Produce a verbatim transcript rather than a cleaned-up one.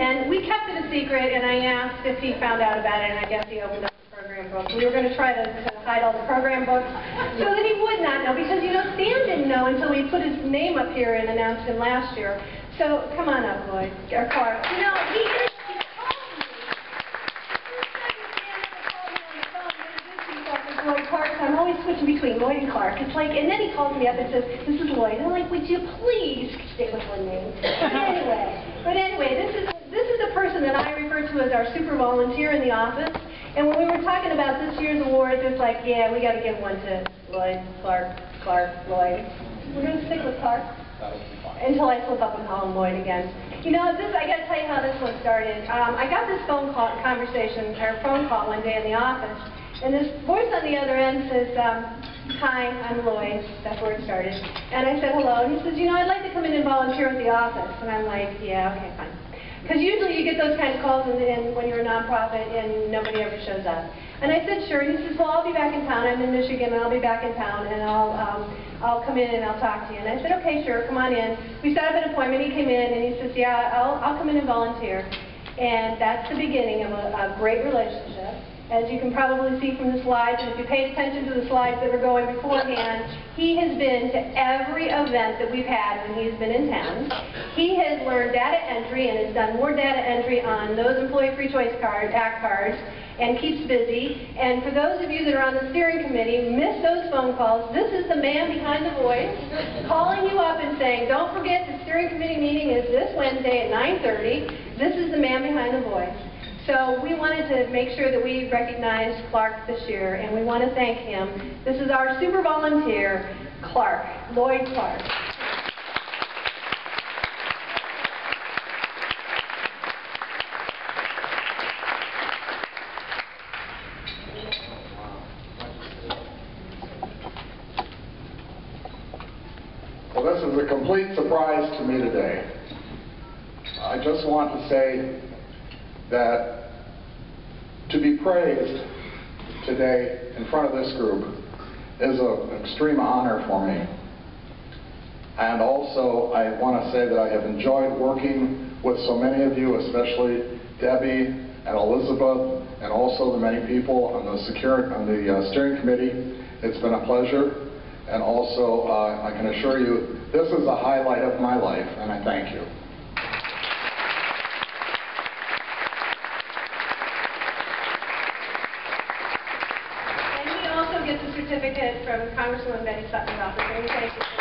And we kept it a secret, and I asked if he found out about it, and I guess he opened up the program book. We were going to try to, to hide all the program books so that he would not know, because, you know, Stan didn't know until we put his name up here and announced him last year. So come on up, Lloyd, or Clarke. You know, he did. Lloyd Clarke, so I'm always switching between Lloyd and Clarke. It's like, and then he calls me up and says, this is Lloyd. And I'm like, would you please stay with one name? But anyway, but anyway, this is this is a person that I refer to as our super volunteer in the office. And when we were talking about this year's awards, it's like, yeah, we got to give one to Lloyd Clarke, Clarke, Lloyd. We're going to stick with Clarke until I flip up and call him Lloyd again. You know, this, I got to tell you how this one started. Um, I got this phone call conversation or phone call one day in the office. And this voice on the other end says, um, hi, I'm Lloyd. That's where it started. And I said, hello. And he says, you know, I'd like to come in and volunteer at the office. And I'm like, yeah, okay, fine. Because usually you get those kind of calls in, in, when you're a nonprofit and nobody ever shows up. And I said, sure. And he says, well, I'll be back in town. I'm in Michigan, and I'll be back in town, and I'll, um, I'll come in and I'll talk to you. And I said, okay, sure, come on in. We set up an appointment. He came in, and he says, yeah, I'll, I'll come in and volunteer. And that's the beginning of a, a great relationship. As you can probably see from the slides, and if you paid attention to the slides that were going beforehand, he has been to every event that we've had when he's been in town. He has learned data entry and has done more data entry on those Employee Free Choice card, Act cards, and keeps busy. And for those of you that are on the steering committee, miss those phone calls. This is the man behind the voice calling you up and saying, don't forget the steering committee meeting is this Wednesday at nine thirty. This is the man behind the voice. So we wanted to make sure that we recognized Clarke this year, and we want to thank him. This is our super volunteer, Clarke, Lloyd Clarke. Well, this is a complete surprise to me today. I just want to say that to be praised today in front of this group is an extreme honor for me. And also, I want to say that I have enjoyed working with so many of you, especially Debbie and Elizabeth, and also the many people on the, secure, on the uh, steering committee. It's been a pleasure. And also, uh, I can assure you, this is the highlight of my life, and I thank you. Certificate from Congresswoman Betty Sutton's office.